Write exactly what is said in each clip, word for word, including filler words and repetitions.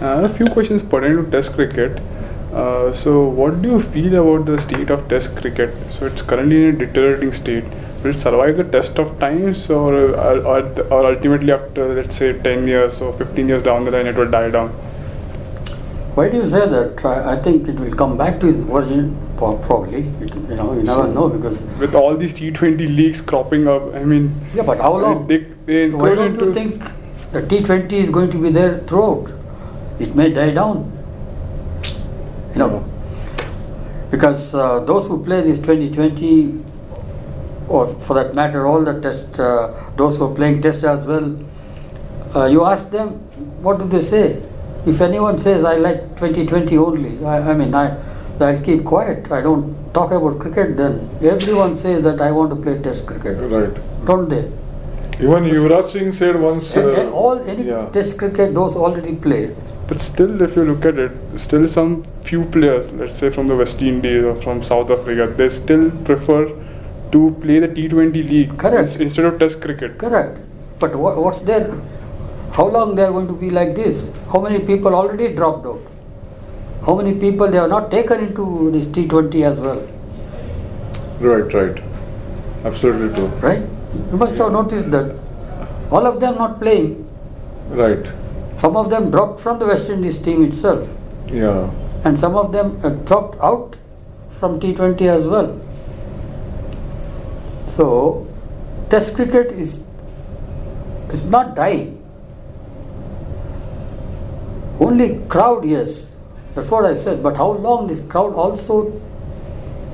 Uh, a few questions pertaining to Test cricket. Uh, so, what do you feel about the state of Test cricket? So, it's currently in a deteriorating state. Will it survive the test of times, or or, or ultimately after, let's say, ten years or fifteen years down the line, it will die down? Why do you say that? I think it will come back to its origin, probably. It, you know, you never so know, because with all these T twenty leagues cropping up, I mean, yeah, but how long? They, they so why don't you think the T twenty is going to be there throughout? It may die down. You know, because uh, those who play this twenty twenty, or for that matter all the test, uh, those who are playing test as well, uh, you ask them, what do they say? If anyone says, I like twenty twenty only, I, I mean, I, I'll keep quiet, I don't talk about cricket then. Everyone says that I want to play test cricket. Right. Don't they? Even Yuvraj Singh said once... Uh, and, and all any yeah. test cricket, those already play. But still, if you look at it, still some few players, let's say from the West Indies or from South Africa, they still prefer to play the T twenty league. Correct. Instead of test cricket. Correct. But what, what's there? How long they are going to be like this? How many people already dropped out? How many people they have not taken into this T twenty as well? Right, right. Absolutely true. Right? You must yeah. have noticed that. All of them not playing. Right. Some of them dropped from the West Indies team itself. Yeah. And some of them uh, dropped out from T twenty as well. So, test cricket is, is not dying. Only crowd, yes. That's what I said. But how long this crowd also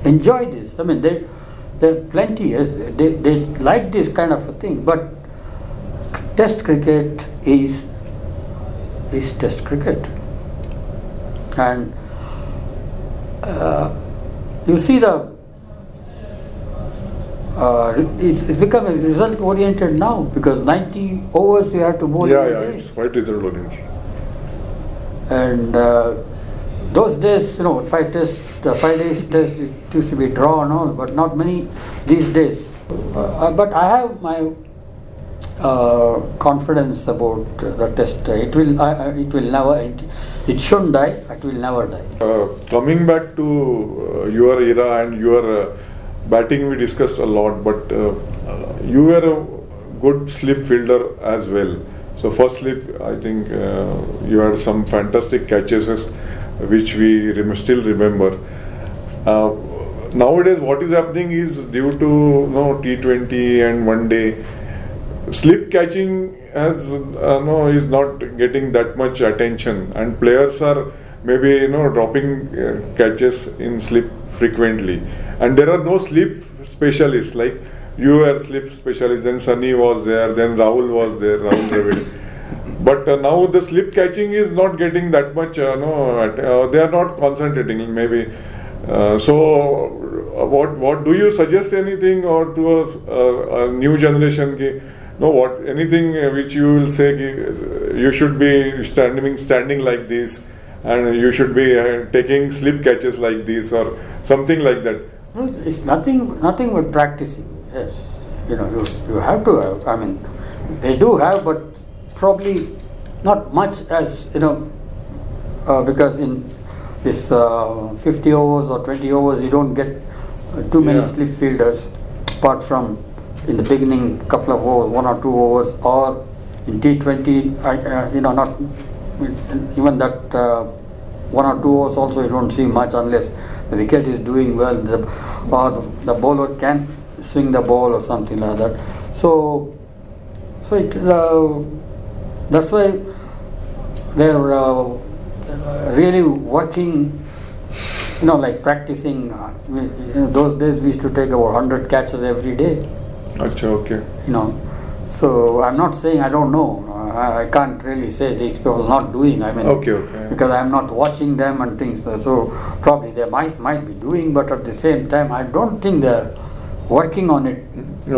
enjoy this? I mean, they, they're plenty. Yes, they, they like this kind of a thing. But test cricket is... is test cricket, and uh, you see the uh, it's, it's become a result oriented now, because ninety overs you have to bowl. Yeah, yeah, days. It's quite result oriented. And uh, those days, you know, five test, uh, five days test, it used to be draw and all, but not many these days. Uh, but I have my Uh, confidence about uh, the test. It will, uh, it will never, it, it shouldn't die, it will never die. Uh, coming back to uh, your era and your uh, batting, we discussed a lot, but uh, you were a good slip fielder as well. So first slip, I think uh, you had some fantastic catches which we rem- still remember. Uh, nowadays what is happening is due to, you know, T twenty and one day, slip catching has uh, no is not getting that much attention, and players are maybe, you know, dropping uh, catches in slip frequently, and there are no slip specialists. Like you were slip specialist, then Sunny was there, then Rahul was there, Rahul Dravid. But uh, now the slip catching is not getting that much. Uh, no, at, uh, they are not concentrating maybe. Uh, so, what what do you suggest anything or to a, uh, a new generation? Ki, No, what anything which you will say, you should be standing, standing like this, and you should be uh, taking slip catches like this, or something like that. No, it's nothing, nothing but practicing. Yes, you know, you you have to have. I mean, they do have, but probably not much as you know, uh, because in this uh, fifty overs or twenty overs, you don't get uh, too many yeah. slip fielders, apart from. In the beginning, couple of overs, one or two overs, or in T twenty, I, uh, you know, not even that uh, one or two overs also you don't see much unless the wicket is doing well, the, or the bowler can swing the ball or something like that. So, so it uh, that's why they're uh, really working. You know, like practicing. In those days, we used to take about one hundred catches every day. Achha, okay. You know, so I'm not saying I don't know. I, I can't really say these people are not doing. I mean, okay, okay. Because I'm not watching them and things. So probably they might might be doing, but at the same time, I don't think they're working on it.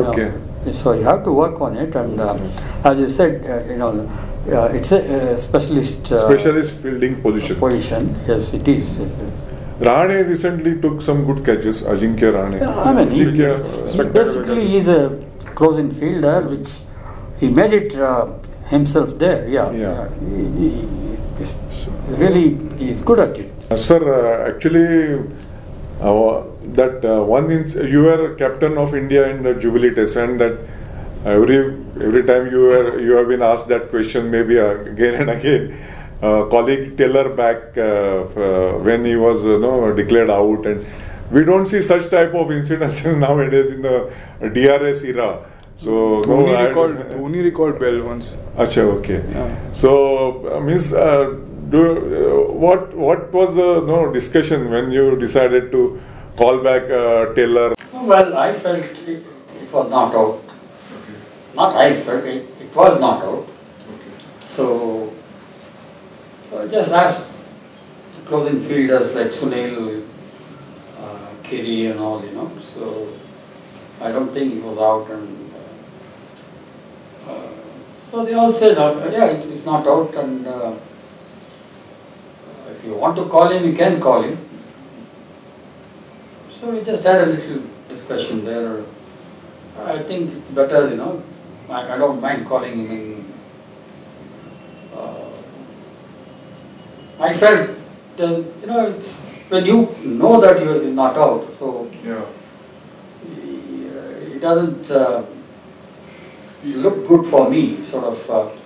Okay. Know. So you have to work on it, and uh, as you said, uh, you know, uh, it's a uh, specialist uh, specialist fielding position. Position, yes, it is. It is. Rahane recently took some good catches, Ajinkya Rahane. Yeah, I mean, Ajinkya, he, he basically he's a closing fielder, which he made it uh, himself there. Yeah, yeah. yeah. He, he, he's really, he's good at it. Uh, sir, uh, actually, uh, that uh, one inch, you were captain of India in the Jubilee Test, and that every every time you were you have been asked that question maybe again and again. Uh, colleague Taylor back uh, f- uh, when he was uh, no, declared out, and we don't see such type of incidences nowadays in the D R S era. So Tony no, recalled uh, Tony recalled well once. Achha, okay. Yeah. So uh, means uh, do, uh, what what was the uh, no discussion when you decided to call back uh, Taylor? Well, I felt it, it was not out. Okay. Not I felt it, it was not out. Okay. So. Uh, just ask the closing fielders like Sunil, uh, Kiri and all, you know. So, I don't think he was out, and uh, uh, so they all said, uh, yeah, it is not out, and uh, if you want to call him, you can call him. So, we just had a little discussion there. I think it's better, you know, I, I don't mind calling him in. Uh, I felt, uh, you know, it's when you know that you are not out, so yeah. it doesn't uh, look good for me, sort of. Uh, okay.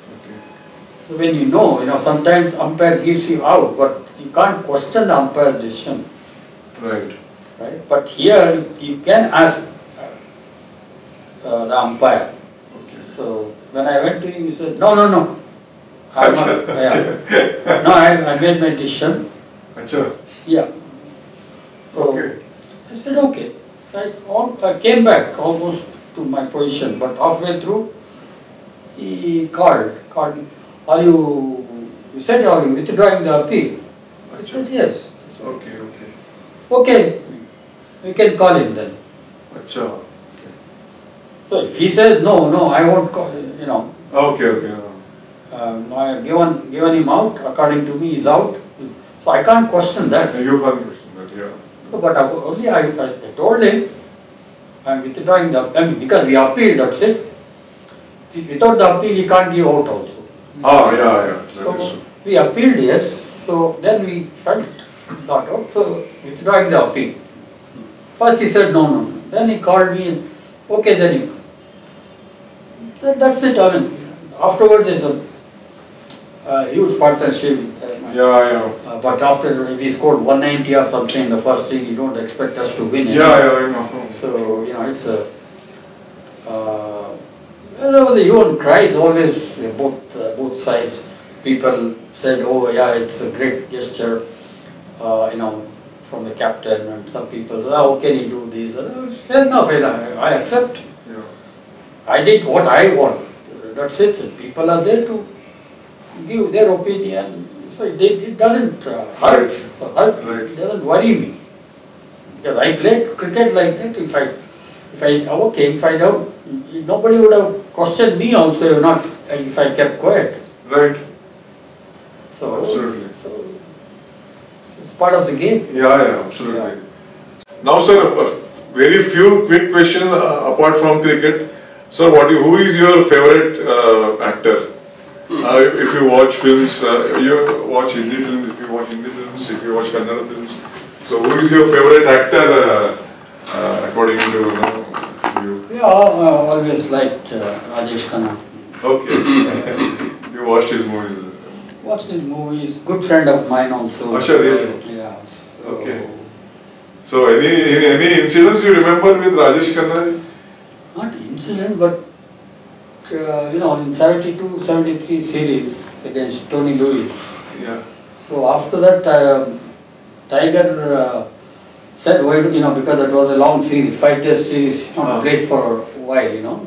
So when you know, you know, sometimes umpire gives you out, but you can't question the umpire's decision. Right. Right. But here you can ask uh, the umpire. Okay. So when I went to him, he said, no, no, no. I'm not, yeah. No, I, I made my decision. Achha. Yeah. So okay. I said okay. I, all, I came back almost to my position, but halfway through, he called. Called. Are you? You said are you withdrawing the appeal? Achha. I said yes. So, okay. Okay. Okay. We can call him then. Achha. Okay. So if he says no, no, I won't call. You know. Okay. Okay. Um, I have given, given him out, according to me, he's out. So I can't question that. You can't question that, yeah. So, but I, only I, I told him, I'm withdrawing the I mean, because we appealed, that's it. Without the appeal, he can't give out also. Ah, yeah, yeah. That so, is. We appealed, yes. So, then we felt not out, so withdrawing the appeal. First he said, no, no, no. Then he called me and, okay, then you. That, that's it, I mean, afterwards it's a Uh, huge partnership. Uh, yeah, yeah. Uh, but after we scored one ninety or something in the first thing, you don't expect us to win. Yeah, anymore. Yeah, I know. So, you know, it's a. Uh, well, there was a human cry. It's always uh, both, uh, both sides. People said, oh, yeah, it's a great gesture, uh, you know, from the captain. And some people said, oh, can you do this? Uh, fair enough, I accept. Yeah. I did what I want. That's it. People are there to give their opinion, so it, it doesn't uh, hurt, right. hurt right. It doesn't worry me, because I played cricket like that. If I, if I, okay, if I don't, nobody would have questioned me also, if not, if I kept quiet. Right. So, absolutely. So, it's part of the game. Yeah, yeah, absolutely. Yeah. Now, sir, very few quick questions uh, apart from cricket. Sir, what do you, who is your favorite uh, actor? Uh, if you watch films, uh, you watch Hindi films, if you watch Hindi films, if you watch Kannada films. So who is your favorite actor uh, uh, according to you? Know, you? Yeah, I always liked uh, Rajesh Khanna. Okay. You watched his movies? Watched his movies. Good friend of mine also. Asha, really? Yeah. So okay. So any, any incidents you remember with Rajesh Khanna? Not incident, but Uh, you know, in seventy-two seventy-three series against Tony Lewis. Yeah. So after that, uh, Tiger uh, said, why do, you know, because that was a long series, five test series, not uh-huh. played for a while, you know.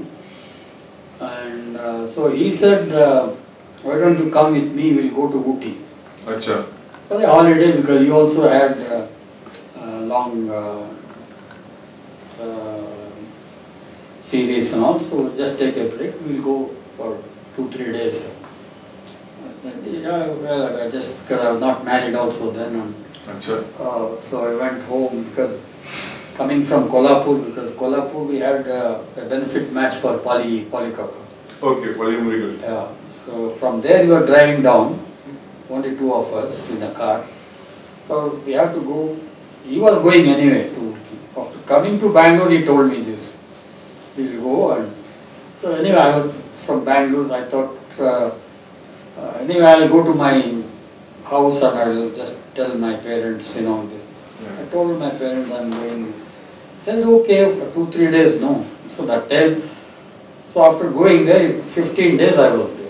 And uh, so he said, uh, why don't you come with me, we'll go to Ooty. Achha. For a holiday, because he also had uh, uh, long uh, uh, series and all, so just take a break, we'll go for two, three days. Yeah, well, I just, because I was not married also then. And, uh, so I went home, because coming from Kolhapur, because Kolhapur we had uh, a benefit match for Polly, Polly Cup. Okay, Polly Umrigar. Yeah, so from there you are driving down, only two of us in the car. So we have to go, he was going anyway. To, after coming to Bangalore, he told me this. We'll go and, so anyway, I was from Bangalore, I thought, uh, uh, anyway, I'll go to my house and I'll just tell my parents, you know, this. Yeah. I told my parents I'm going. He said, okay, for two, three days, no. So that time, so after going there, fifteen days I was there.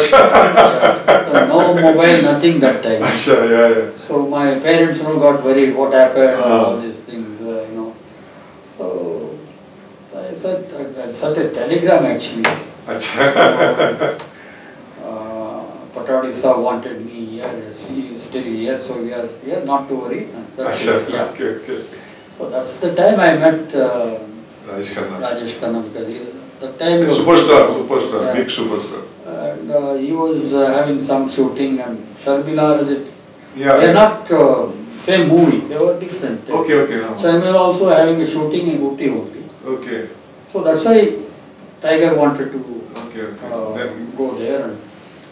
So no mobile, nothing that time. Yeah, yeah. So my parents, you know, got worried, what happened, uh-huh. and all these things, uh, you know. So, so I sent I, I sent a telegram actually. So, uh, Patadisa wanted me here, she is still here, so we are here, not to worry. That's it, yeah. Okay, okay. So that's the time I met uh, Rajesh Khanna. Rajesh Khanna, because he, the time superstar, was, superstar, yeah, big superstar. And uh, he was uh, having some shooting and Sharmila, yeah, they are not uh, same movie, they were different. Okay, okay. No. Sharmila also having a shooting in Uti only. Okay. So that's why Tiger wanted to okay, okay. Uh, then, go there. And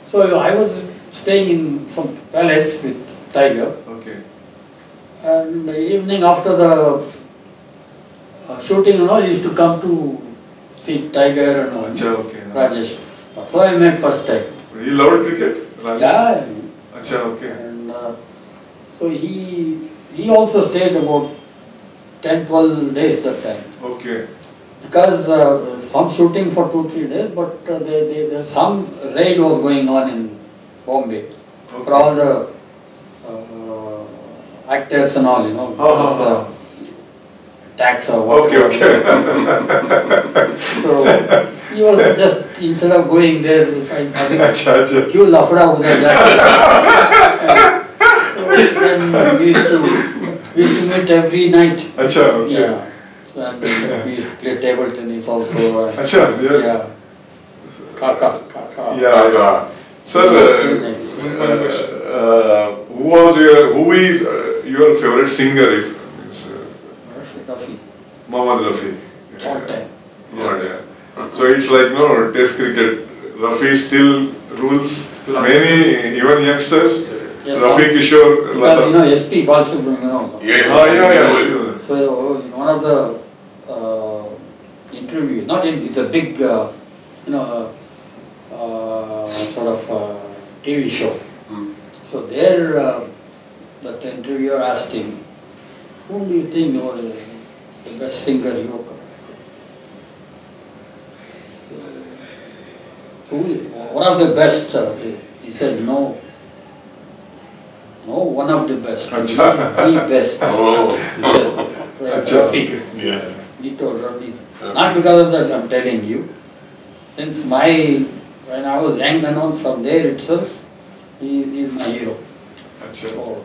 so I was staying in some palace with Tiger. Okay. And the evening after the uh, shooting and all, he used to come to see Tiger and all, Achha, okay, Rajesh. That's how I met first time. He loved cricket, Rajesh? Yeah. Achha, okay. And uh, so he he also stayed about ten to twelve days that time. Okay. Because uh, some shooting for two to three days, but uh, they, they, there some raid was going on in Bombay. Okay. For all the actors and all, you know, because, uh, tax or whatever. Okay, okay. So, he was just, instead of going there, if I think, you lafra with a jacket. And we used to, we used to meet every night. Achha, okay. Yeah. So, and we used to play table tennis also. Achha, yeah. Yeah. Kaka, kaka. Yeah, yeah. Sir, uh, uh, who was your, who is, uh, your favorite singer, if means, uh, Rafi. Muhammad Rafi. Yeah. All time. Yeah, yeah. Uh-huh. So it's like no test cricket. Rafi still rules Classic. Many even youngsters. Yes, Rafi Kishore. Because, you know, S P Balasubrahmanyam. Yes. Ah, yeah, yeah, yeah. So in one of the uh, interviews, not in, it's a big, uh, you know, uh, uh, sort of uh, T V show. Hmm. So there. Uh, That interviewer asked him, whom do you think was the best singer you have come? So, one of the best, uh, he said, no, no, one of the best, the best. Oh. He said, Rafi. Yes. He told Rafi, not because of that, I'm telling you, since my, when I was young and all, from there itself, he, he is my hero. So,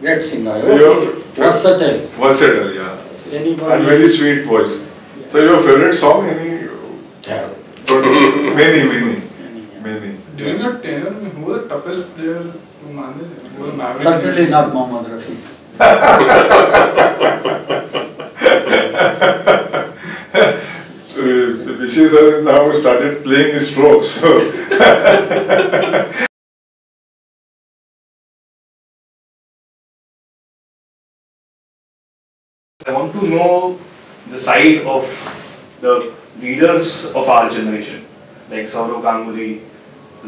great singer. Versatile. Versatile, yeah. Anybody and very sweet voice. Yeah. So your favorite song, any? Yeah. Many, many. Many. Yeah. Many. During your tenure, who was the toughest player to manage? Who was Maverick? Certainly not Muhammad Rafi. So the Vishy sir has now started playing his strokes. So. I want to know the side of the leaders of our generation, like Sourav Ganguly,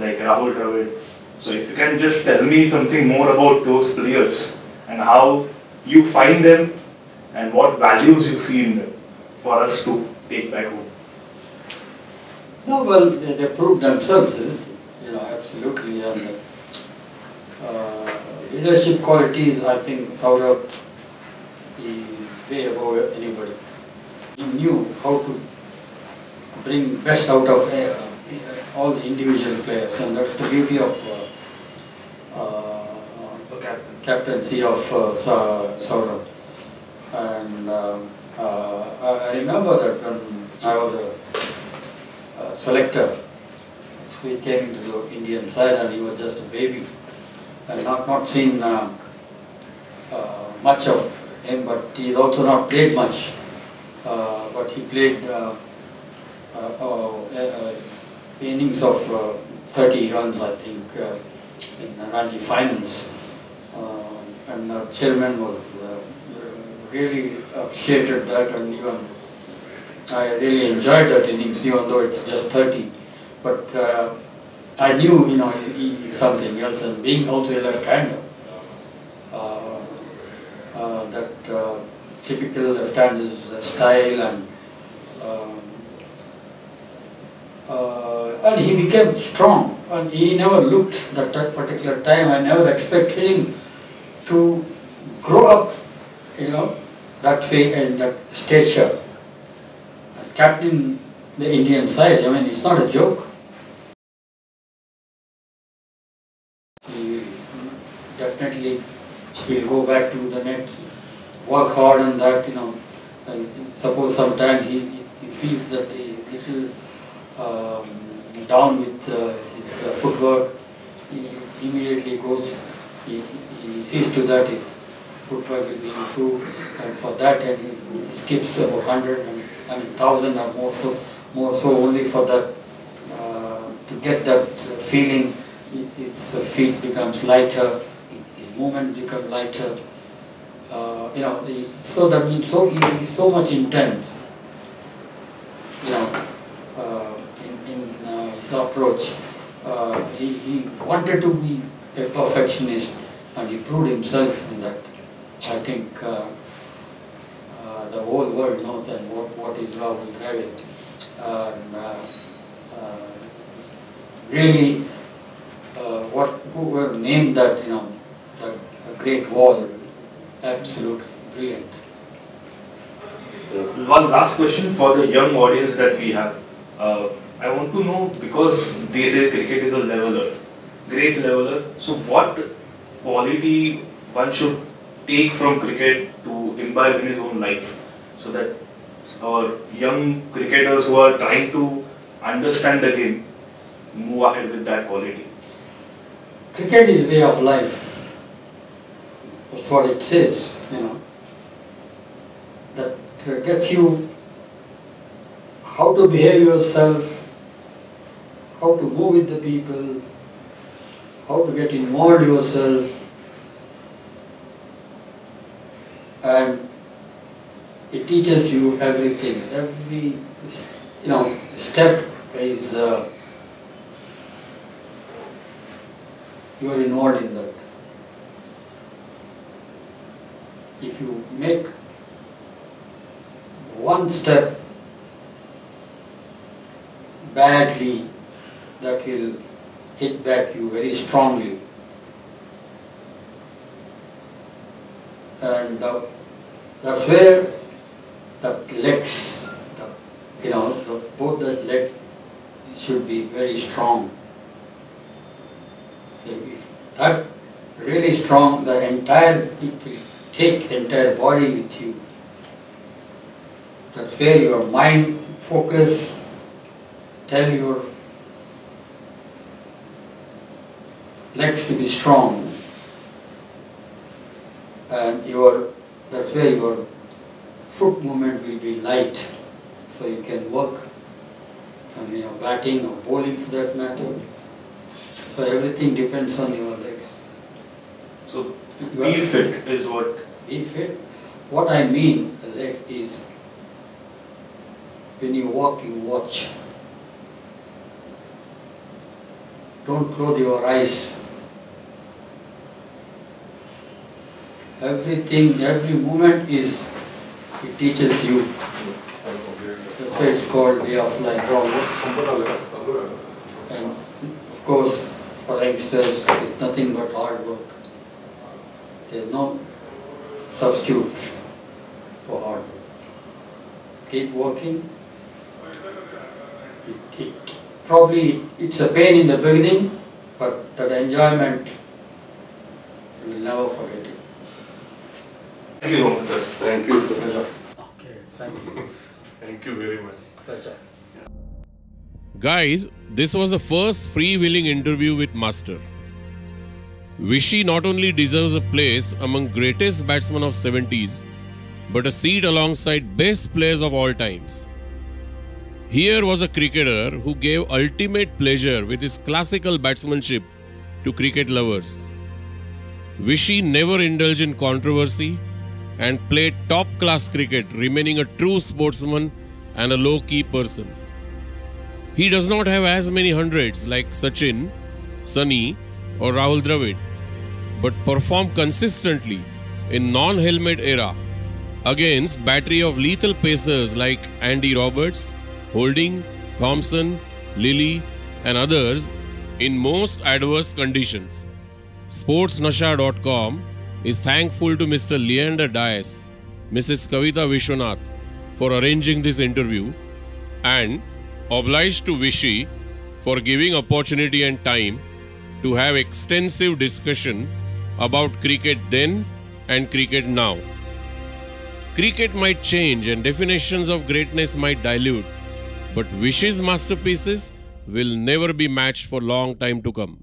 like Rahul Dravid. So if you can just tell me something more about those players and how you find them and what values you see in them for us to take back home. No, well, they, they proved themselves, you know, absolutely. And uh, leadership qualities, I think Sourav is way above anybody. He knew how to bring best out of uh, all the individual players, and that's the beauty of uh, uh, the captain. captaincy of uh, Sourav. And uh, uh, I remember that when I was a uh, selector, we came into the Indian side and he was just a baby. I had not, not seen uh, uh, much of him, but he's also not played much, uh, but he played uh, uh, uh, uh, innings of uh, thirty runs, I think, uh, in the Ranji finals. Uh, and the chairman was uh, really appreciated that, and even I really enjoyed that innings, even though it's just thirty. But uh, I knew, you know, he, he is something else, and being also a left-hander, uh, uh, that uh, typical left-hander's style, and um, uh, and he became strong, and he never looked that that particular time. I never expected him to grow up, you know, that way and that stature. And captain the Indian side, I mean, it's not a joke. He definitely will go back to the net, work hard on that, you know. And suppose sometime he, he feels that he is little um, down with uh, his uh, footwork, he immediately goes, he, he sees to that his footwork will be improved, and for that and he skips about hundred and I mean thousand or more so. More so only for that, uh, to get that feeling, his feet becomes lighter, his movement becomes lighter, uh, you know, he, so that means so, he, so much intense, you know, uh, in, in uh, his approach. Uh, he, he wanted to be a perfectionist, and he proved himself in that. I think uh, uh, the whole world knows that what, what is Rahul Dravid. And uh, uh, really, uh, what whoever named that, you know, that Great Wall, absolutely brilliant. One last question for the young audience that we have. Uh, I want to know, because they say cricket is a leveler, great leveler. So, what quality one should take from cricket to imbibe in his own life, so that or young cricketers who are trying to understand the game move ahead with that quality? Cricket is way of life. That's what it says, you know. That gets you how to behave yourself, how to move with the people, how to get involved yourself, and it teaches you everything. Every, you know, step is uh, you are involved in that. If you make one step badly, that will hit back you very strongly. And uh, that's where that legs, the, you know, the, both the legs should be very strong. If that really strong, the entire, it will take entire body with you. That's where your mind focus, tell your legs to be strong, and your, that's where your foot movement will be light, so you can work, I mean, you know, batting or bowling for that matter. So everything depends on your legs. So be fit is what? Be fit. What I mean, the legs is when you walk, you watch. Don't close your eyes. Everything, every movement is, it teaches you. That's why it's called way of life. And of course, for youngsters, it's nothing but hard work. There's no substitute for hard work. Keep working. It, it, probably it's a pain in the beginning, but that enjoyment, you will never forget it. Thank you, Muhammad sir. Thank you, sir. Okay, thank you. Thank you very much. Pleasure. Yeah. Guys, this was the first freewheeling interview with Master. Vishy not only deserves a place among greatest batsmen of seventies, but a seat alongside best players of all times. Here was a cricketer who gave ultimate pleasure with his classical batsmanship to cricket lovers. Vishy never indulged in controversy and played top-class cricket, remaining a true sportsman and a low-key person. He does not have as many hundreds like Sachin, Sunny or Rahul Dravid, but performed consistently in non-helmet era against battery of lethal pacers like Andy Roberts, Holding, Thomson, Lilly and others in most adverse conditions. Sports Nasha dot com is thankful to Mister Leander Dyess, Missus Kavita Vishwanath for arranging this interview, and obliged to Vishy for giving opportunity and time to have extensive discussion about cricket then and cricket now. Cricket might change and definitions of greatness might dilute, but Vishy's masterpieces will never be matched for long time to come.